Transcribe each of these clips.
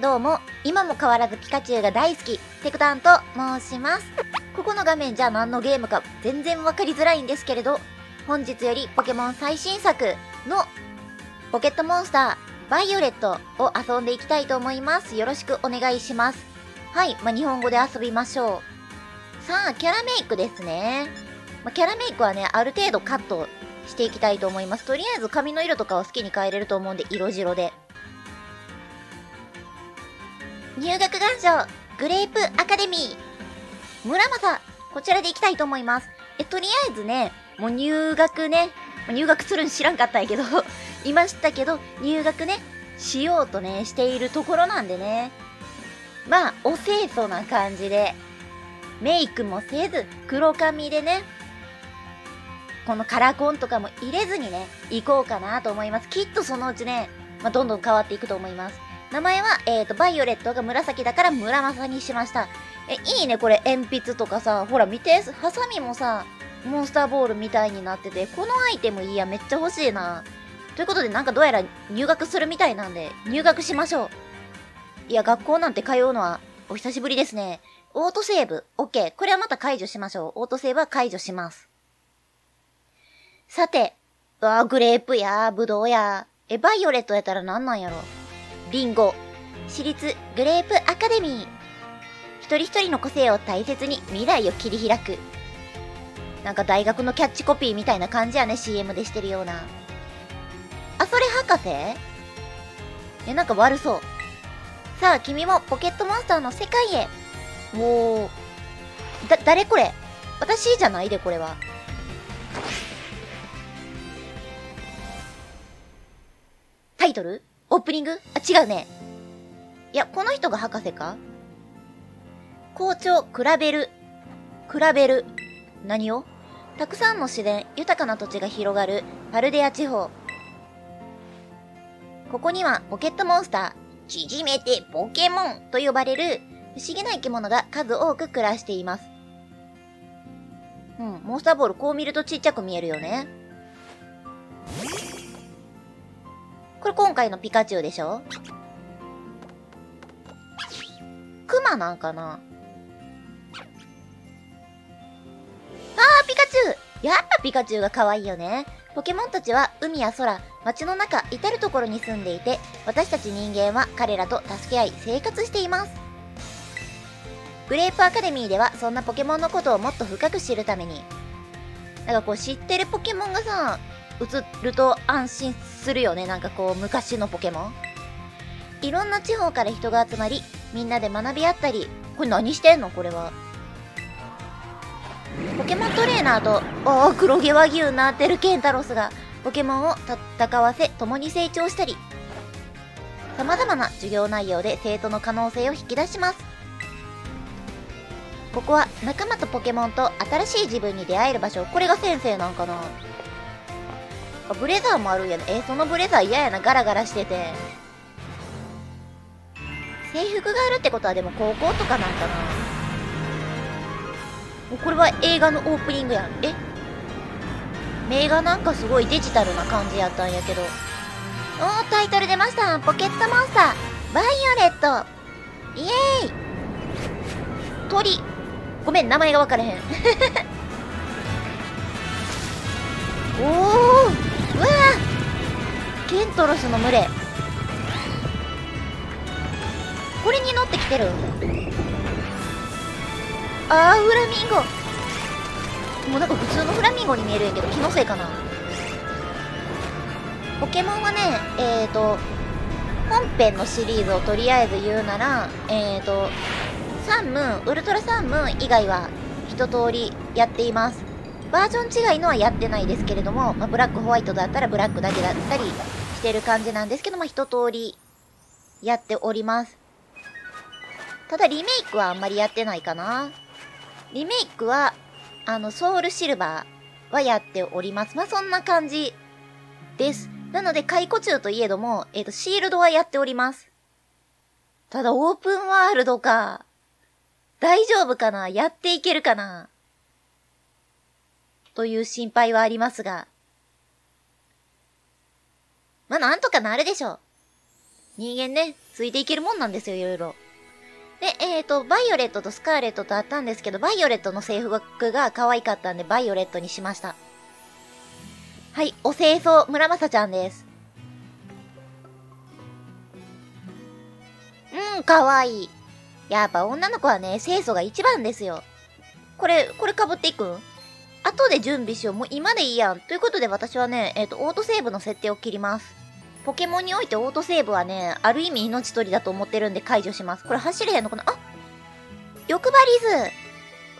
どうも、今も変わらずピカチュウが大好き、テクタンと申します。ここの画面じゃ何のゲームか全然わかりづらいんですけれど、本日よりポケモン最新作のポケットモンスター、バイオレットを遊んでいきたいと思います。よろしくお願いします。はい、日本語で遊びましょう。さあ、キャラメイクですね。キャラメイクはね、ある程度カットしていきたいと思います。とりあえず髪の色とかは好きに変えれると思うんで、色白で。入学願書、グレープアカデミー、村正、こちらでいきたいと思います。とりあえずね、もう入学ね、入学するん知らんかったんやけど、いましたけど、入学ね、しようとね、しているところなんでね。お清楚な感じで、メイクもせず、黒髪でね、このカラコンとかも入れずにね、行こうかなと思います。きっとそのうちね、どんどん変わっていくと思います。名前は、バイオレットが紫だから村正にしました。いいね、これ、鉛筆とかさ、ほら見て、ハサミもさ、モンスターボールみたいになってて、このアイテムいいや、めっちゃ欲しいな。ということで、なんかどうやら入学するみたいなんで、入学しましょう。いや、学校なんて通うのは、お久しぶりですね。オートセーブ、OK。これはまた解除しましょう。オートセーブは解除します。さて、グレープや、ぶどうや、バイオレットやったらなんなんやろ。リンゴ。私立グレープアカデミー。一人一人の個性を大切に未来を切り開く。なんか大学のキャッチコピーみたいな感じやね、CM でしてるような。あ、それ博士？なんか悪そう。さあ、君もポケットモンスターの世界へ。おー。誰これ？私じゃないで、これは。タイトル？オープニング？違うね。いや、この人が博士か？校長、比べる。比べる。何を？たくさんの自然、豊かな土地が広がる、パルデア地方。ここには、ポケットモンスター、縮めてポケモンと呼ばれる、不思議な生き物が数多く暮らしています。うん、モンスターボール、こう見るとちっちゃく見えるよね。これ今回のピカチュウでしょ？クマなんかな？ピカチュウ！やっぱピカチュウが可愛いよね。ポケモンたちは海や空、街の中、至る所に住んでいて、私たち人間は彼らと助け合い生活しています。グレープアカデミーではそんなポケモンのことをもっと深く知るために、なんかこう知ってるポケモンがさ、映ると安心するよね。なんかこう昔のポケモン。いろんな地方から人が集まり、みんなで学び合ったり、これ何してんの？これは。ポケモントレーナーと、おお、黒毛和牛になってるケンタロスが、ポケモンを戦わせ、共に成長したり、様々な授業内容で生徒の可能性を引き出します。ここは仲間とポケモンと新しい自分に出会える場所。これが先生なんかな？ブレザーもあるんやね。そのブレザー嫌やな。ガラガラしてて。制服があるってことはでも高校とかなんかな？これは映画のオープニングやん。名画なんかすごいデジタルな感じやったんやけど。おー、タイトル出ました。ポケットモンスター、バイオレット。イエーイ。鳥。ごめん、名前が分かれへん。おー、うわー。ケントロスの群れ。これに乗ってきてる。フラミンゴ。もうなんか普通のフラミンゴに見えるんやけど、気のせいかな。ポケモンはね、本編のシリーズをとりあえず言うなら、サンムーン、ウルトラサンムーン以外は一通りやっています。バージョン違いのはやってないですけれども、ブラックホワイトだったらブラックだけだったりしてる感じなんですけど、一通りやっております。ただリメイクはあんまりやってないかな。リメイクは、ソウルシルバーはやっております。そんな感じです。なので、解雇中といえども、シールドはやっております。ただ、オープンワールドか。大丈夫かな？やっていけるかな？という心配はありますが。なんとかなるでしょう。人間ね、ついていけるもんなんですよ、いろいろ。で、バイオレットとスカーレットとあったんですけど、バイオレットの制服が可愛かったんで、バイオレットにしました。はい、お清掃、村正ちゃんです。うん、可愛い。やっぱ女の子はね、清掃が一番ですよ。これ被っていくん？後で準備しよう。もう今でいいやん。ということで私はね、オートセーブの設定を切ります。ポケモンにおいてオートセーブはね、ある意味命取りだと思ってるんで解除します。これ走れへんのかなあ、欲張りず。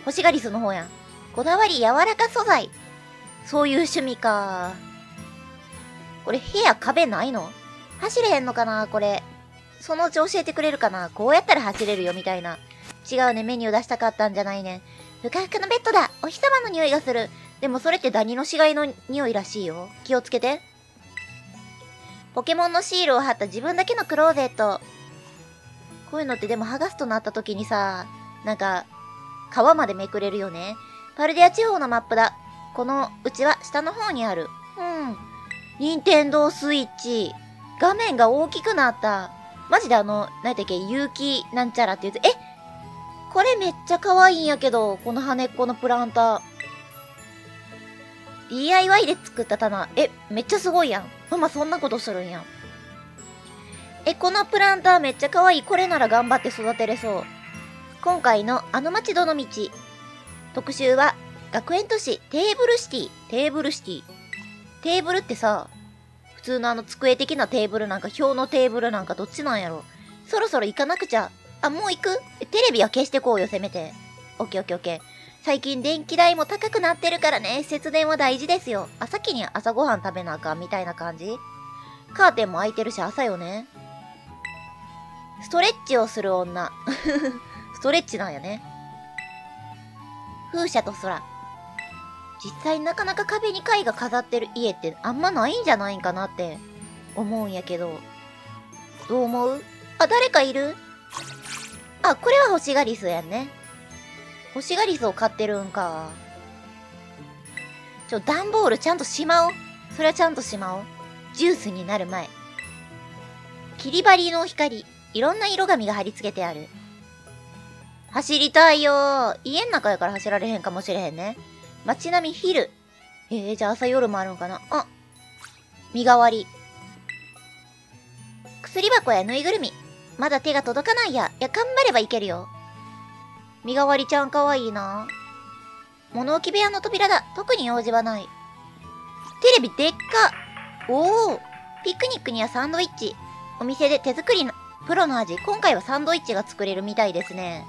欲しがりずの方やん。こだわり柔らか素材。そういう趣味か。これ部屋壁ないの？走れへんのかなこれ。そのうち教えてくれるかな、こうやったら走れるよみたいな。違うね、メニュー出したかったんじゃないね。ふかふかのベッドだ。お日様の匂いがする。でもそれってダニの死骸の匂いらしいよ。気をつけて。ポケモンのシールを貼った自分だけのクローゼット。こういうのってでも剥がすとなった時にさ、なんか、皮までめくれるよね。パルディア地方のマップだ。このうちは下の方にある。うん。ニンテンドースイッチ。画面が大きくなった。マジで何だっけ、有機なんちゃらって言うと、これめっちゃ可愛いんやけど、この羽っこのプランター。DIY で作った棚。めっちゃすごいやん。ママそんなことするんやん。このプランターめっちゃ可愛い。これなら頑張って育てれそう。今回のあの街どの道。特集は、学園都市テーブルシティ。テーブルシティ。テーブルってさ、普通の机的なテーブルなんか、表のテーブルなんかどっちなんやろ。そろそろ行かなくちゃ。あ、もう行く？テレビは消してこうよ、せめて。オッケーオッケーオッケー。最近電気代も高くなってるからね、節電は大事ですよ。あ、先に朝ごはん食べなあかんみたいな感じ。カーテンも開いてるし朝よね。ストレッチをする女。ストレッチなんやね。風車と空。実際なかなか壁に絵が飾ってる家ってあんまないんじゃないんかなって思うんやけど。どう思う？あ、誰かいる？あ、これは欲しがりすやんね。欲しがりすを買ってるんか。段ボールちゃんとしまおう。それはちゃんとしまおう。ジュースになる前。切り張りの光。いろんな色紙が貼り付けてある。走りたいよー。家の中やから走られへんかもしれへんね。街並み昼。じゃあ朝夜もあるんかな。あ、身代わり。薬箱やぬいぐるみ。まだ手が届かないや。いや、頑張ればいけるよ。身代わりちゃんかわいいな。物置部屋の扉だ。特に用事はない。テレビでっか。おお。ピクニックにはサンドイッチ。お店で手作りのプロの味。今回はサンドイッチが作れるみたいですね。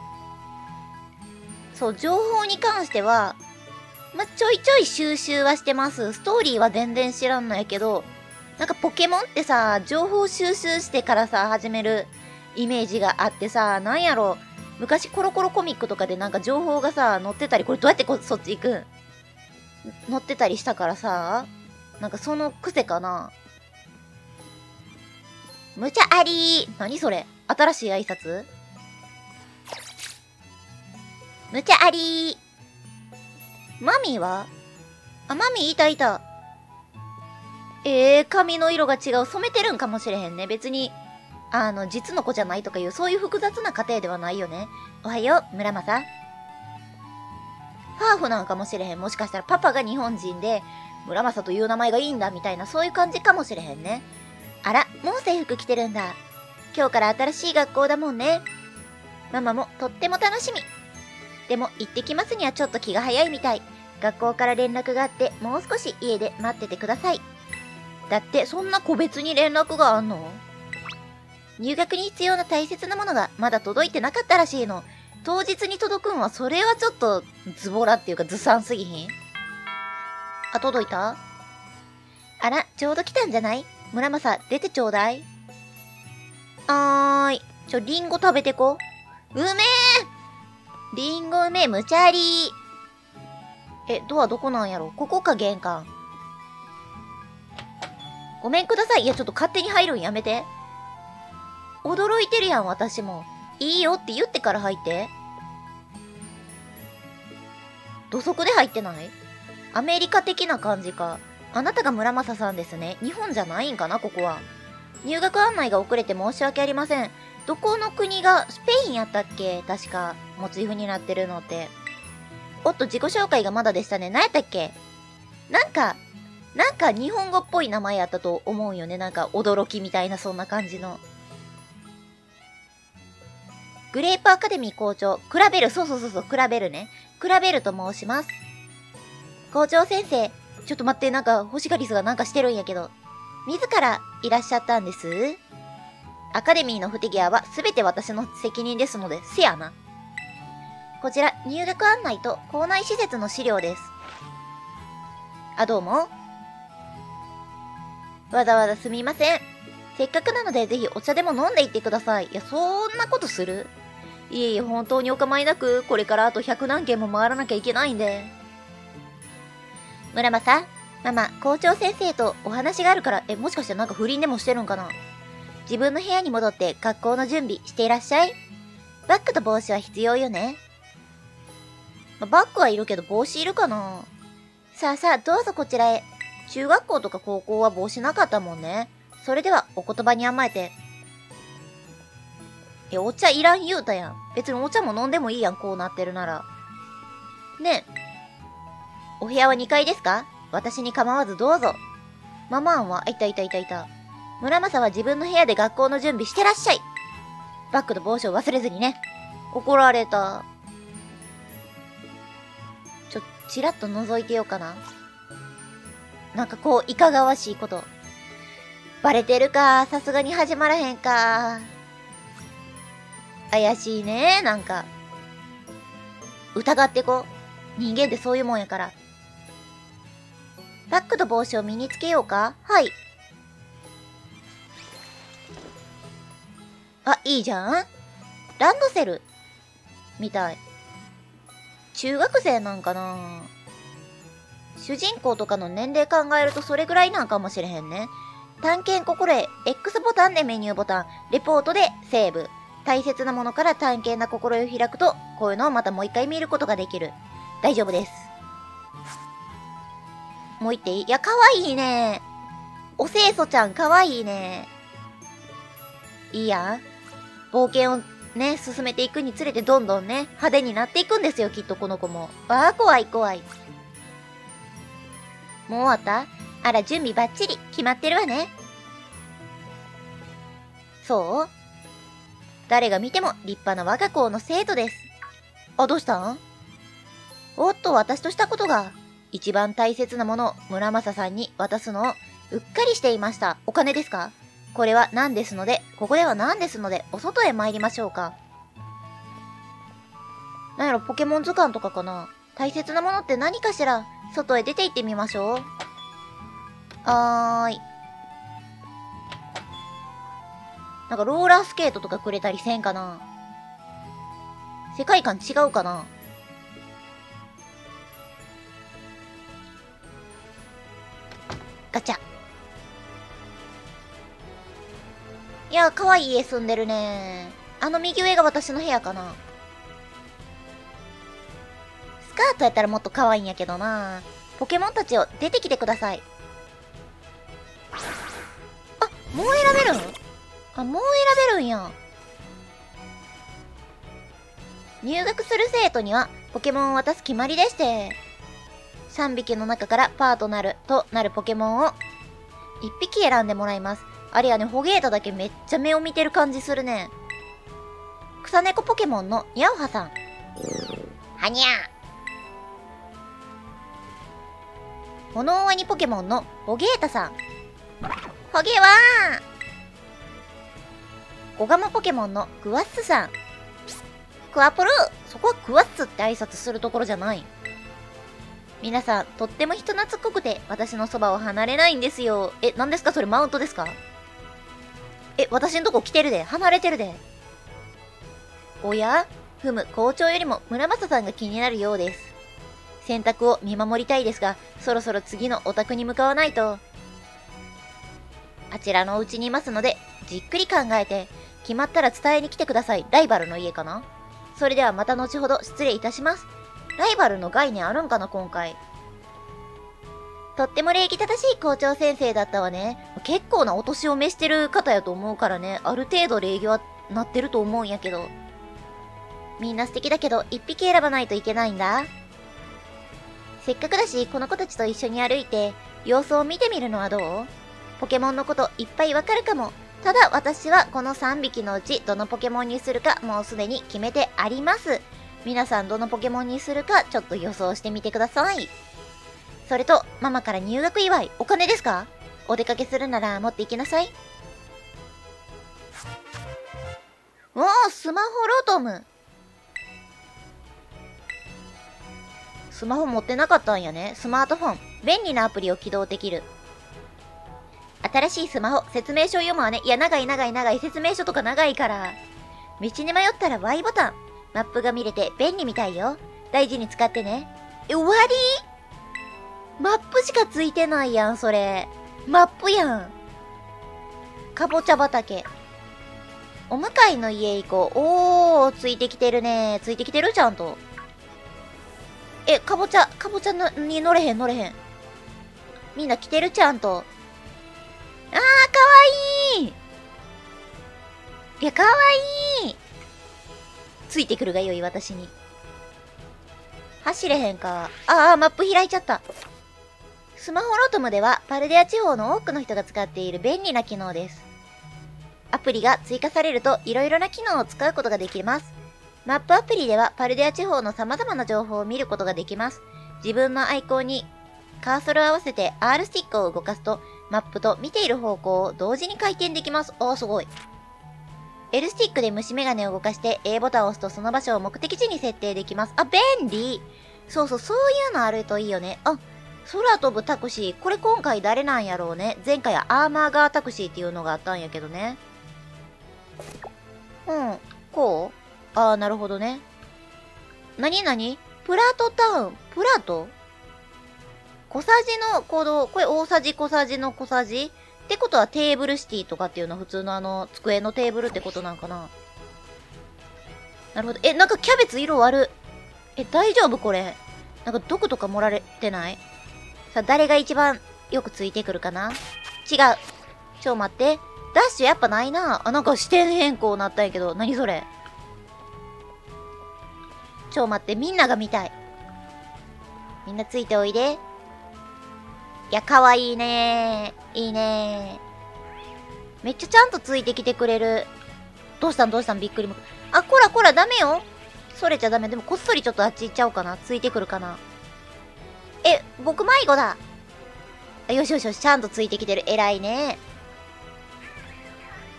そう、情報に関しては、ちょいちょい収集はしてます。ストーリーは全然知らんのやけど、なんかポケモンってさ、情報収集してからさ、始めるイメージがあってさ、なんやろ、昔コロコロコミックとかでなんか情報がさ、載ってたり、これどうやってそっち行くん？載ってたりしたからさ、なんかその癖かな。無茶ありー。何それ？新しい挨拶？無茶ありー。マミーは？あ、マミーいたいた。髪の色が違う。染めてるんかもしれへんね。別に。実の子じゃないとかいう、そういう複雑な過程ではないよね。おはよう、村正。ハーフなんかもしれへん。もしかしたらパパが日本人で、村正という名前がいいんだ、みたいな、そういう感じかもしれへんね。あら、もう制服着てるんだ。今日から新しい学校だもんね。ママもとっても楽しみ。でも、行ってきますにはちょっと気が早いみたい。学校から連絡があって、もう少し家で待っててください。だって、そんな個別に連絡があんの？入学に必要な大切なものがまだ届いてなかったらしいの。当日に届くんは、それはちょっと、ズボラっていうかずさんすぎひん？あ、届いた？あら、ちょうど来たんじゃない？村正、出てちょうだい。あーい。リンゴ食べてこ。うめえ！リンゴうめえ、むちゃりー。ドアどこなんやろ？ここか、玄関。ごめんください。いや、ちょっと勝手に入るんやめて。驚いてるやん、私も。いいよって言ってから入って。土足で入ってない？アメリカ的な感じか。あなたが村正さんですね。日本じゃないんかな、ここは。入学案内が遅れて申し訳ありません。どこの国がスペインやったっけ、確かモチーフになってるのって。おっと、自己紹介がまだでしたね。何やったっけ。なんか日本語っぽい名前やったと思うんよね。なんか驚きみたいな、そんな感じの。グレープアカデミー校長、クラベル、そう、クラベルね。クラベルと申します。校長先生、ちょっと待って、なんか星ガリスがなんかしてるんやけど。自らいらっしゃったんです。アカデミーの不手際はすべて私の責任ですので、せやな。こちら、入学案内と校内施設の資料です。あ、どうも。わざわざすみません。せっかくなので、ぜひお茶でも飲んでいってください。いや、そんなことする？いえいえ、本当にお構いなく、これからあと100何件も回らなきゃいけないんで。村正、ママ、校長先生とお話があるから、もしかしてなんか不倫でもしてるんかな？自分の部屋に戻って学校の準備していらっしゃい。バッグと帽子は必要よね。まあ、バッグはいるけど帽子いるかな？さあさあ、どうぞこちらへ。中学校とか高校は帽子なかったもんね。それでは、お言葉に甘えて。いや、お茶いらん言うたやん。別にお茶も飲んでもいいやん、こうなってるなら。ねえ。お部屋は2階ですか？私に構わずどうぞ。ママンは、いた。村正は自分の部屋で学校の準備してらっしゃい。バッグと帽子を忘れずにね。怒られた。ちらっと覗いてようかな。なんかこう、いかがわしいこと。バレてるか。さすがに始まらへんか。怪しいね。なんか。疑ってこう。人間ってそういうもんやから。バッグと帽子を身につけようか。はい。あ、いいじゃん。ランドセル。みたい。中学生なんかな。主人公とかの年齢考えるとそれぐらいなんかもしれへんね。探検心得、X ボタンでメニューボタン、レポートでセーブ。大切なものから探検な心得を開くと、こういうのをまたもう一回見ることができる。大丈夫です。もう行っていい？いや、かわいいね。お清楚ちゃん、かわいいね。いいやん。冒険をね、進めていくにつれてどんどんね、派手になっていくんですよ、きっとこの子も。わあ、怖い。もう終わった？あら、準備バッチリ決まってるわね。そう？誰が見ても立派な我が校の生徒です。あ、どうしたん？おっと、私としたことが。一番大切なものを村正さんに渡すのをうっかりしていました。お金ですか？これは何ですので、ここでは何ですので、お外へ参りましょうか。なんやろ、ポケモン図鑑とかかな。大切なものって何かしら。外へ出て行ってみましょう。はーい。なんかローラースケートとかくれたりせんかな。世界観違うかな。ガチャ。いやー、かわいい家住んでるね。あの右上が私の部屋かな。スカートやったらもっと可愛いんやけどな。ポケモンたちを出てきてください。あ、もう選べるん？あ、もう選べるんや。入学する生徒にはポケモンを渡す決まりでして、3匹の中からパートナーとなるポケモンを1匹選んでもらいます。あれやね、ホゲータだけめっちゃ目を見てる感じするね。草猫ポケモンのニャオハさん。はにゃー。物ワニポケモンのホゲータさん。ホゲワーン。ゴガモポケモンのクワッスさん。クワプルー。そこはクワッスって挨拶するところじゃない。皆さん、とっても人懐っこくて、私のそばを離れないんですよ。え、何ですかそれ、マウントですか？え、私んとこ来てるで。離れてるで。おや？ふむ、校長よりも村正さんが気になるようです。選択を見守りたいですが、そろそろ次のお宅に向かわないと。あちらのお家にいますので、じっくり考えて、決まったら伝えに来てください。ライバルの家かな？それではまた後ほど失礼いたします。ライバルの概念あるんかな、今回。とっても礼儀正しい校長先生だったわね。結構なお年を召してる方やと思うからね、ある程度礼儀はなってると思うんやけど。みんな素敵だけど、一匹選ばないといけないんだ。せっかくだし、この子たちと一緒に歩いて、様子を見てみるのはどう？ポケモンのこといっぱいわかるかも。ただ私はこの3匹のうちどのポケモンにするかもうすでに決めてあります。皆さんどのポケモンにするかちょっと予想してみてください。それと、ママから入学祝い、お金ですか？お出かけするなら持って行きなさい。おお、スマホロトム。スマホ持ってなかったんやね。スマートフォン。便利なアプリを起動できる。新しいスマホ、説明書読むわね。いや、長い、説明書とか長いから。道に迷ったら Y ボタン。マップが見れて便利みたいよ。大事に使ってね。え、終わり？マップしかついてないやん、それ。マップやん。かぼちゃ畑。お向かいの家行こう。おー、ついてきてるね。ついてきてる、ちゃんと。え、かぼちゃに乗れへん。みんな来てる、ちゃんと。あー、かわいい！いや、かわいい！ついてくるがよい、私に。走れへんか。あー、マップ開いちゃった。スマホロトムでは、パルデア地方の多くの人が使っている便利な機能です。アプリが追加されると、いろいろな機能を使うことができます。マップアプリでは、パルデア地方の様々な情報を見ることができます。自分のアイコンにカーソルを合わせて R スティックを動かすと、マップと見ている方向を同時に回転できます。おー、すごい。L スティックで虫眼鏡を動かして A ボタンを押すとその場所を目的地に設定できます。あ、便利！そういうのあるといいよね。あ、空飛ぶタクシー。これ今回誰なんやろうね。前回はアーマーガータクシーっていうのがあったんやけどね。うん、こう？あー、なるほどね。なにプラトタウン。プラト？小さじの行動、これ大さじ小さじの小さじってことはテーブルシティとかっていうのは普通の机のテーブルってことなんかな。なるほど。え、なんかキャベツ色悪い。え、大丈夫これ。なんか毒とか盛られてない？さあ、誰が一番よくついてくるかな？違う。ちょ、待って。ダッシュやっぱないな。あ、なんか視点変更なったんやけど。何それ。ちょ、待って。みんなが見たい。みんなついておいで。いや、かわいいねー。いいねー。めっちゃちゃんとついてきてくれる。どうしたんびっくりも。あ、こら、ダメよ。それちゃダメ。でも、こっそりちょっとあっち行っちゃおうかな。ついてくるかな。え、僕迷子だ。よし、ちゃんとついてきてる。偉いね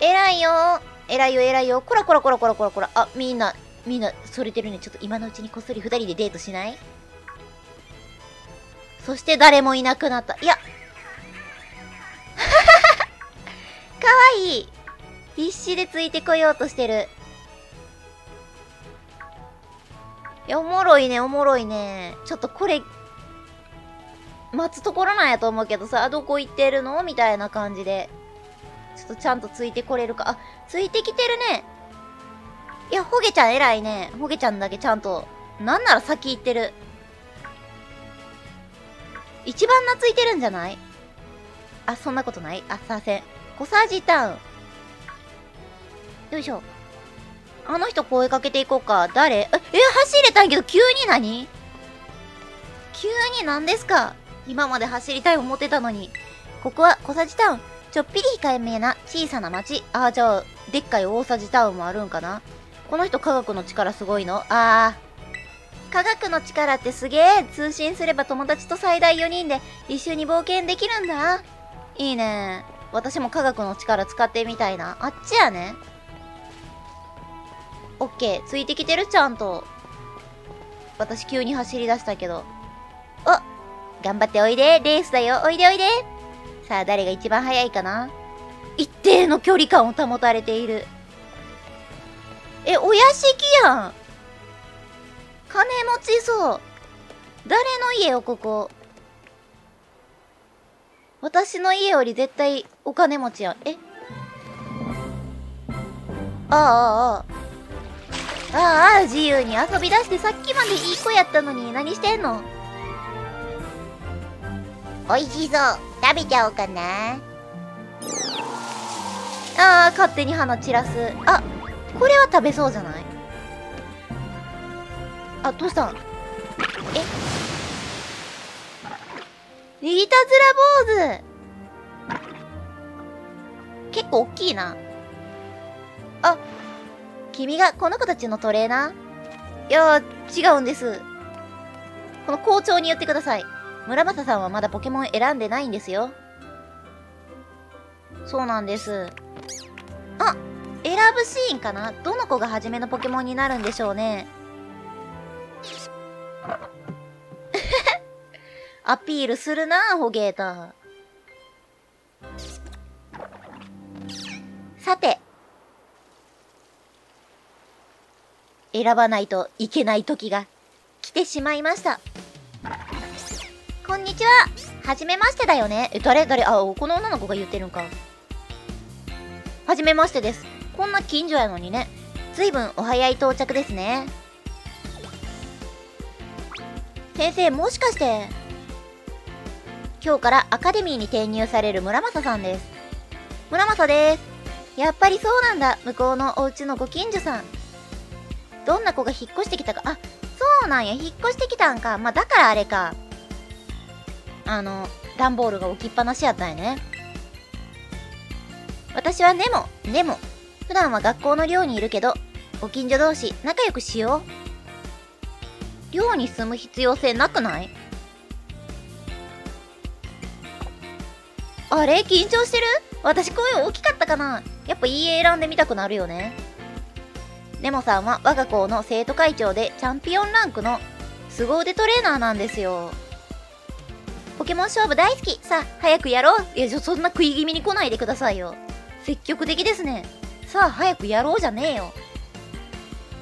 ー。偉いよ。こら。あ、みんな、それてるね。ちょっと今のうちにこっそり二人でデートしない？そして誰もいなくなった。いや。かわいい。必死でついてこようとしてる。いや、おもろいね。ちょっとこれ、待つところなんやと思うけどさ、どこ行ってるのみたいな感じで。ちょっとちゃんとついてこれるか。あ、ついてきてるね。いや、ホゲちゃん偉いね。ホゲちゃんだけちゃんと、なんなら先行ってる。一番懐いてるんじゃない？あ、そんなことない？あ、すいません。小さじタウン。よいしょ。あの人声かけていこうか。誰？え、走れたんけど、急に何ですか？今まで走りたい思ってたのに。ここは小さじタウン。ちょっぴり控えめな小さな町。あ、じゃあ、でっかい大さじタウンもあるんかな？この人科学の力すごいの？科学の力ってすげえ。通信すれば友達と最大4人で一緒に冒険できるんだ。いいね。私も科学の力使ってみたいな。あっちやね。オッケー。ついてきてるちゃんと。私急に走り出したけど。お！頑張っておいで。レースだよ。おいで。さあ、誰が一番速いかな？一定の距離感を保たれている。え、お屋敷やん。金持ちそう。誰の家よ、ここ。私の家より絶対お金持ちやん。え？ああ、自由に遊び出してさっきまでいい子やったのに何してんの？おいしそう。食べちゃおうかな。あー、勝手に花散らす。あ、これは食べそうじゃない？あ、どうしたん？え、いたずら坊主、結構おっきいな。あ、君がこの子たちのトレーナー？いやー、違うんです。この校長に言ってください。村正さんはまだポケモン選んでないんですよ。そうなんです。あ、選ぶシーンかな。どの子が初めのポケモンになるんでしょうね。アピールするなあ、ホゲータ。さて、選ばないといけない時が来てしまいました。こんにちは。はじめましてだよね。え、誰あ、この女の子が言ってるんか。はじめましてです。こんな近所やのにね。ずいぶんお早い到着ですね。先生、もしかして、今日からアカデミーに転入される村正さんです。村正です。やっぱりそうなんだ。向こうのお家のご近所さん。どんな子が引っ越してきたか。あ、そうなんや。引っ越してきたんか。まあ、だからあれか。段ボールが置きっぱなしやったんやね。私はネモ。普段は学校の寮にいるけど、ご近所同士仲良くしよう。寮に住む必要性なくない？あれ？緊張してる？私声大きかったかな？やっぱいい絵選んでみたくなるよね。ネモさんは我が校の生徒会長でチャンピオンランクの凄腕トレーナーなんですよ。ポケモン勝負大好き。さあ、早くやろう。いや、そんな食い気味に来ないでくださいよ。積極的ですね。さあ、早くやろうじゃねえよ。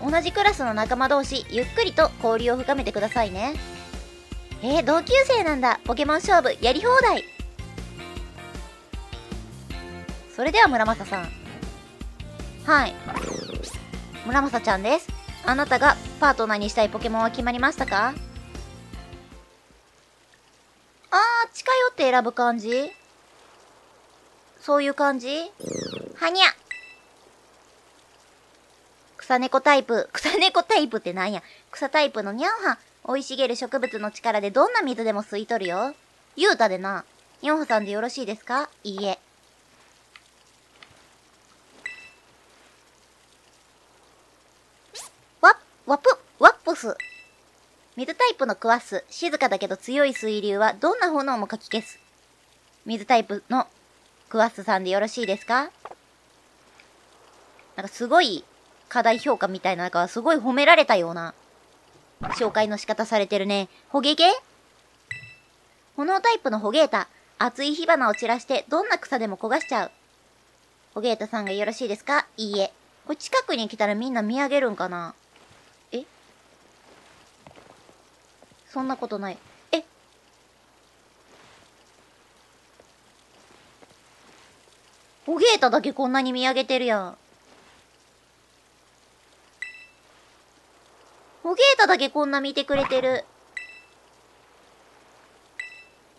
同じクラスの仲間同士、ゆっくりと交流を深めてくださいね。同級生なんだ。ポケモン勝負、やり放題。それでは村正さん。はい。村正ちゃんです。あなたがパートナーにしたいポケモンは決まりましたか？あー、近寄って選ぶ感じ？そういう感じ？はにゃ。草猫タイプ。草猫タイプってなんや。草タイプのニャンハ。生い茂る植物の力でどんな水でも吸い取るよ。ゆうたでな。ニャンハさんでよろしいですか？いいえ。ワップス。水タイプのクワッス、静かだけど強い水流はどんな炎もかき消す。水タイプのクワッスさんでよろしいですか？なんかすごい課題評価みたいな、なんかすごい褒められたような紹介の仕方されてるね。ホゲゲ？炎タイプのホゲータ、熱い火花を散らしてどんな草でも焦がしちゃう。ホゲータさんがよろしいですか？いいえ。これ近くに来たらみんな見上げるんかな？そんなことない。え？ホゲータだけこんなに見上げてるやん。ホゲータだけこんな見てくれてる。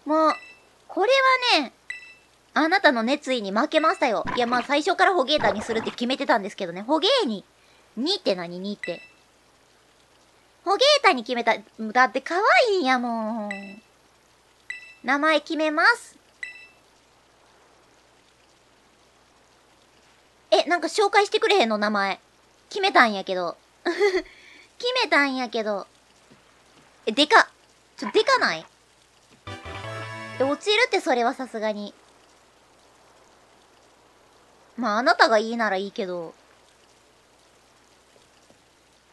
もう、これはね、あなたの熱意に負けましたよ。いや、まあ最初からホゲータにするって決めてたんですけどね。ホゲーに。2って何？2って。ホゲータに決めた。だって可愛いんやもん。名前決めます。え、なんか紹介してくれへんの？名前。決めたんやけど。決めたんやけど。え、でか。でかない？落ちるってそれはさすがに。まあ、あなたがいいならいいけど。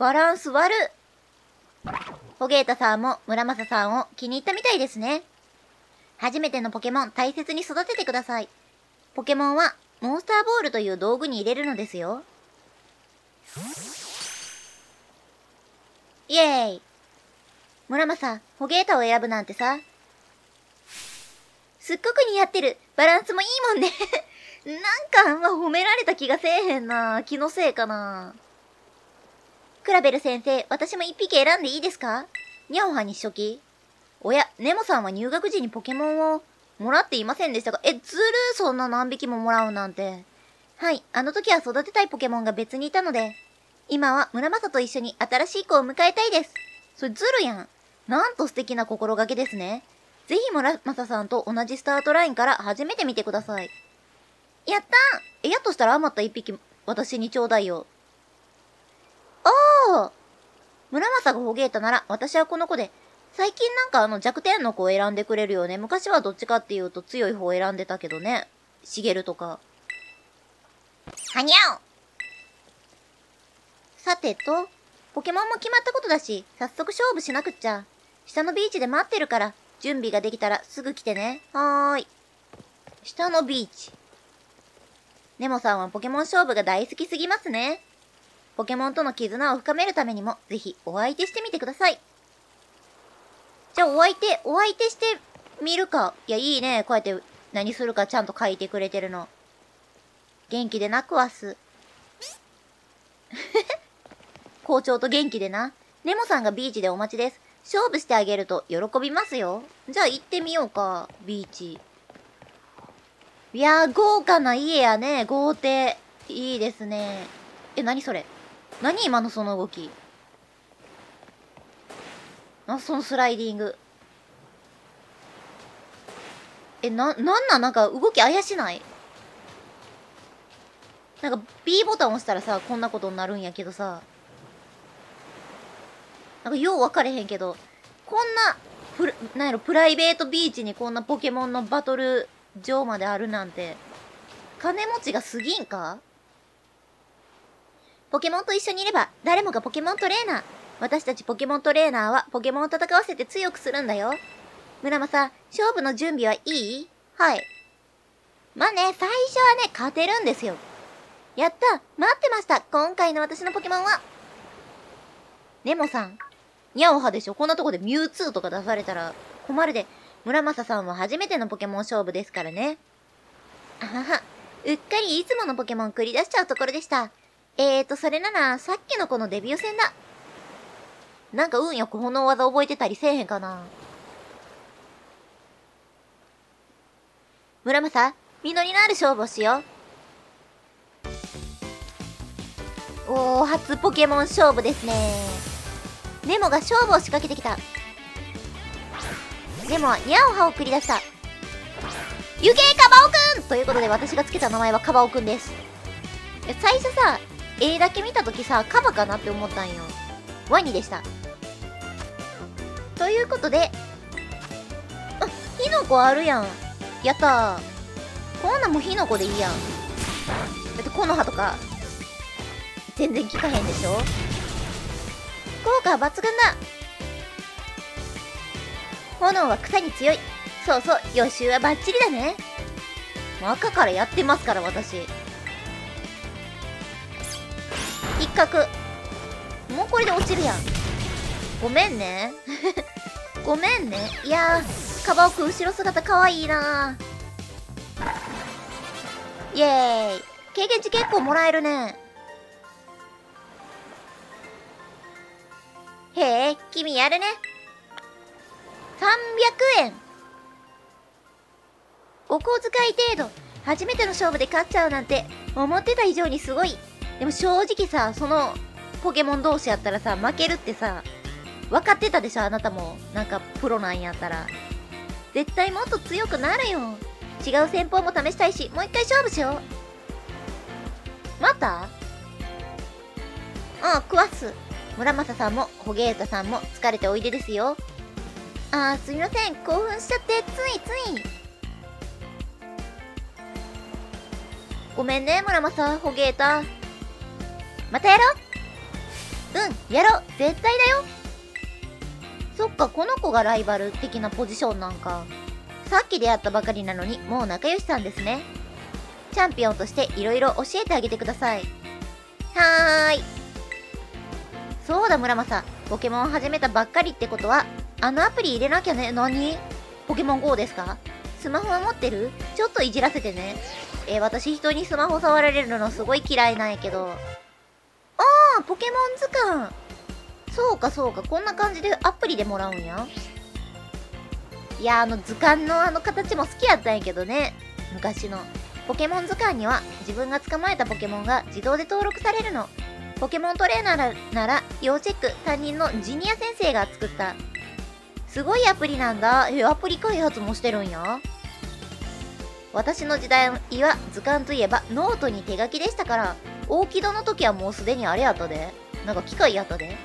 バランス悪っ。ホゲータさんも村正さんを気に入ったみたいですね。初めてのポケモン大切に育ててください。ポケモンはモンスターボールという道具に入れるのですよ。イエーイ。村正、ホゲータを選ぶなんてさ。すっごく似合ってる。バランスもいいもんね。なんかあんま褒められた気がせえへんな。気のせいかな。クラベル先生、私も一匹選んでいいですか？ニャオハにしとき。おや、ネモさんは入学時にポケモンをもらっていませんでしたか？え、ずる、そんな何匹ももらうなんて。はい、あの時は育てたいポケモンが別にいたので、今は村正と一緒に新しい子を迎えたいです。それずるやん。なんと素敵な心がけですね。ぜひ村正さんと同じスタートラインから始めてみてください。やったー！え、やっとしたら余った一匹、私にちょうだいよ。おー！村正がほげーたなら、私はこの子で、最近なんか弱点の子を選んでくれるよね。昔はどっちかっていうと強い方を選んでたけどね。しげるとか。はにゃお！さてと、ポケモンも決まったことだし、早速勝負しなくっちゃ。下のビーチで待ってるから、準備ができたらすぐ来てね。はーい。下のビーチ。ネモさんはポケモン勝負が大好きすぎますね。ポケモンとの絆を深めるためにも、ぜひお相手してみてください。じゃあお相手してみるか。いや、いいね。こうやって何するかちゃんと書いてくれてるの。元気でな、クワス。校長と元気でな。ネモさんがビーチでお待ちです。勝負してあげると喜びますよ。じゃあ行ってみようか。ビーチ。いやー、豪華な家やね。豪邸。いいですね。え、何それ。何今のその動き。そのスライディング。え、なんか動き怪しない？なんか B ボタン押したらさ、こんなことになるんやけどさ。なんかよう分かれへんけど、こんな、プライベートビーチにこんなポケモンのバトル場まであるなんて、金持ちがすぎんか？ポケモンと一緒にいれば、誰もがポケモントレーナー。私たちポケモントレーナーはポケモンを戦わせて強くするんだよ。村正、勝負の準備はいい？はい。まあね、最初はね、勝てるんですよ。やった！待ってました！今回の私のポケモンは。ネモさん。ニャオハでしょ？こんなとこでミュウツーとか出されたら困るで。村正さんは初めてのポケモン勝負ですからね。あはは。うっかりいつものポケモン繰り出しちゃうところでした。それなら、さっきのこのデビュー戦だ。なんか運よく炎技覚えてたりせえへんかな。村正、実りのある勝負をしよう。おー、初ポケモン勝負ですね。ネモが勝負を仕掛けてきた。ネモはニャオハを繰り出した。ゆけーカバオくんということで、私がつけた名前はカバオくんです。最初さ、絵だけ見たときさ、カバかなって思ったんよ。ワニでした。ということで、あ、火の粉あるやん。やったー。こんなんも火の粉でいいやん。だって木の葉とか、全然効かへんでしょ。効果は抜群だ。炎は草に強い。そうそう、予習はバッチリだね。赤からやってますから、私。一角。もうこれで落ちるやん。ごめんね。ごめんね。いやー、カバオくん後ろ姿かわいいなー。イエーイ。経験値結構もらえるね。へえ、君やるね。300円。お小遣い程度。初めての勝負で勝っちゃうなんて、思ってた以上にすごい。でも正直さ、その、ポケモン同士やったらさ、負けるってさ、分かってたでしょ、あなたも。なんか、プロなんやったら。絶対もっと強くなるよ。違う戦法も試したいし、もう一回勝負しよう。また？うん、食わす。村正さんも、ホゲータさんも、疲れておいでですよ。あー、すみません。興奮しちゃって、ついつい。ごめんね、村正、ホゲータ。またやろう。うん、やろう。絶対だよ。そっか、この子がライバル的なポジションなんか。さっき出会ったばかりなのに、もう仲良しさんですね。チャンピオンとしていろいろ教えてあげてください。はーい。そうだ、村正。ポケモンを始めたばっかりってことは、あのアプリ入れなきゃね。何？ポケモン GO ですか？スマホは持ってる？ちょっといじらせてね。私人にスマホ触られるのすごい嫌いなんやけど。ポケモン図鑑。そうかそうか、こんな感じでアプリでもらうんや。いや、図鑑の形も好きやったんやけどね。昔のポケモン図鑑には自分が捕まえたポケモンが自動で登録されるの。ポケモントレーナーなら要チェック担任のジニア先生が作ったすごいアプリなんだ。アプリ開発もしてるんや。私の時代は図鑑といえばノートに手書きでしたから、大木戸の時はもうすでにあれやったで、なんか機械やったで。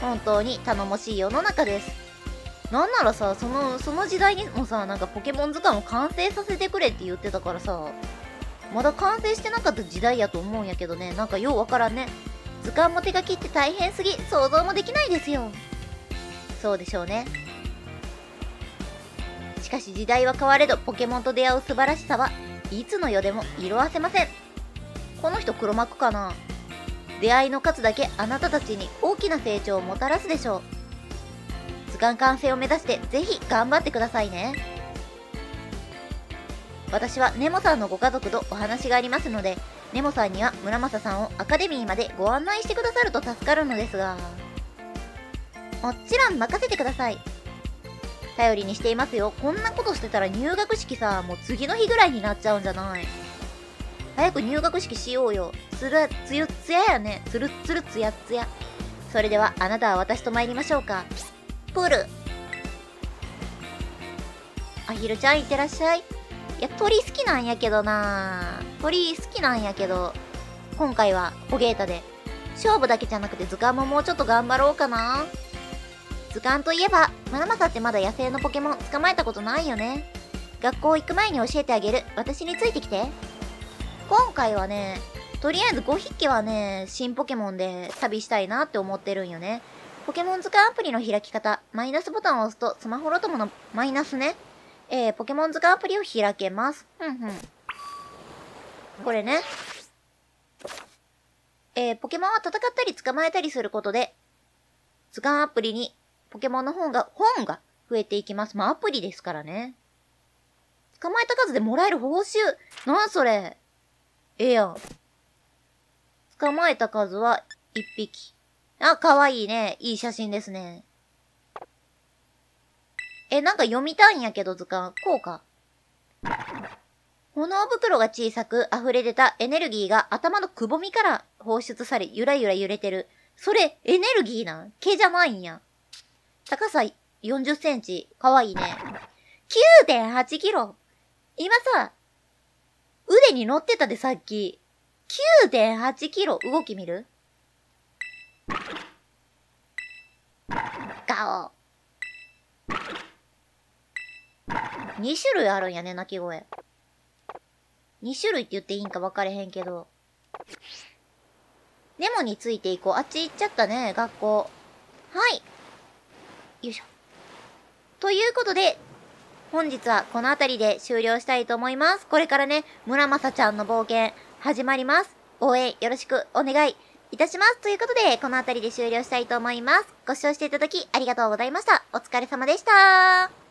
本当に頼もしい世の中です。なんならさ、その時代にもさ、なんかポケモン図鑑を完成させてくれって言ってたからさ、まだ完成してなかった時代やと思うんやけどね。なんかようわからんね。図鑑も手書きって大変すぎ、想像もできないですよ。そうでしょうね。しかし時代は変われど、ポケモンと出会う素晴らしさはいつの世でも色褪せません。この人黒幕かな。出会いの数だけあなたたちに大きな成長をもたらすでしょう。図鑑完成を目指してぜひ頑張ってくださいね。私はネモさんのご家族とお話がありますので、ネモさんには村正さんをアカデミーまでご案内してくださると助かるのですが。もちろん任せてください。頼りにしていますよ。こんなことしてたら入学式さ、もう次の日ぐらいになっちゃうんじゃない？早く入学式しようよ。つるつゆつややね。つるつるつやつや。それではあなたは私と参りましょうか。プル。アヒルちゃんいってらっしゃい。いや、鳥好きなんやけどな。鳥好きなんやけど、今回はおげーたで、勝負だけじゃなくて図鑑ももうちょっと頑張ろうかな。図鑑といえば、村正ってまだ野生のポケモン捕まえたことないよね。学校行く前に教えてあげる。私についてきて。今回はね、とりあえず5匹はね、新ポケモンで旅したいなって思ってるんよね。ポケモン図鑑アプリの開き方、マイナスボタンを押すとスマホロトムのマイナスね、ポケモン図鑑アプリを開けます。これね。ポケモンは戦ったり捕まえたりすることで、図鑑アプリにポケモンの本が増えていきます。まあ、アプリですからね。捕まえた数でもらえる報酬。なんそれ。ええやん。捕まえた数は1匹。あ、かわいいね。いい写真ですね。なんか読みたいんやけど、図鑑。こうか。炎袋が小さく溢れ出たエネルギーが頭のくぼみから放出され、ゆらゆら揺れてる。それ、エネルギーなん？毛じゃないんや。高さ40センチ。かわいいね。9.8 キロ。今さ、腕に乗ってたでさっき。9.8 キロ。動き見る？顔。2種類あるんやね、鳴き声。2種類って言っていいんか分かれへんけど。ネモについていこう。あっち行っちゃったね、学校。はい。よいしょ。ということで、本日はこの辺りで終了したいと思います。これからね、村正ちゃんの冒険始まります。応援よろしくお願いいたします。ということで、この辺りで終了したいと思います。ご視聴していただきありがとうございました。お疲れ様でした。